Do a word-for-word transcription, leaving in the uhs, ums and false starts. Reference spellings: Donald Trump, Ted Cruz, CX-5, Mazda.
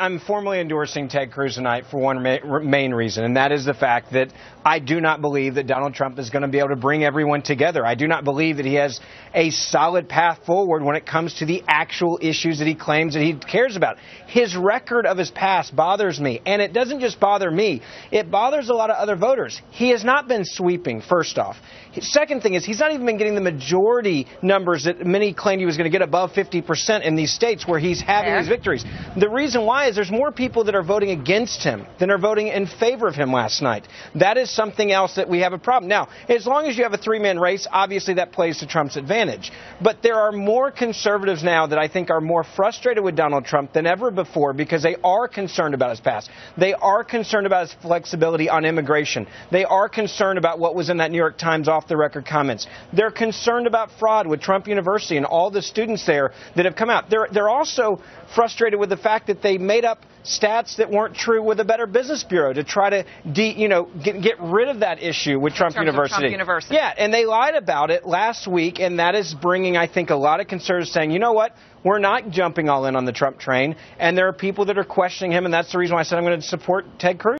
I'm formally endorsing Ted Cruz tonight for one ma main reason, and that is the fact that I do not believe that Donald Trump is going to be able to bring everyone together. I do not believe that he has a solid path forward when it comes to the actual issues that he claims that he cares about. His record of his past bothers me, and it doesn't just bother me. It bothers a lot of other voters. He has not been sweeping, first off. Second thing is he's not even been getting the majority numbers that many claimed he was going to get, above fifty percent in these states where he's having these victories. The reason why is there's more people that are voting against him than are voting in favor of him last night. That is something else that we have a problem. Now, as long as you have a three-man race, obviously that plays to Trump's advantage. But there are more conservatives now that I think are more frustrated with Donald Trump than ever before because they are concerned about his past. They are concerned about his flexibility on immigration. They are concerned about what was in that New York Times off-the-record comments. They're concerned about fraud with Trump University and all the students there that have come out. They're, they're also frustrated with the fact that they made up stats that weren't true with the Better Business Bureau to try to, de, you know, get, get rid of that issue with Trump University. Trump University. Yeah, and they lied about it last week, and that is bringing, I think, a lot of conservatives saying, you know what, we're not jumping all in on the Trump train, and there are people that are questioning him, and that's the reason why I said I'm going to support Ted Cruz.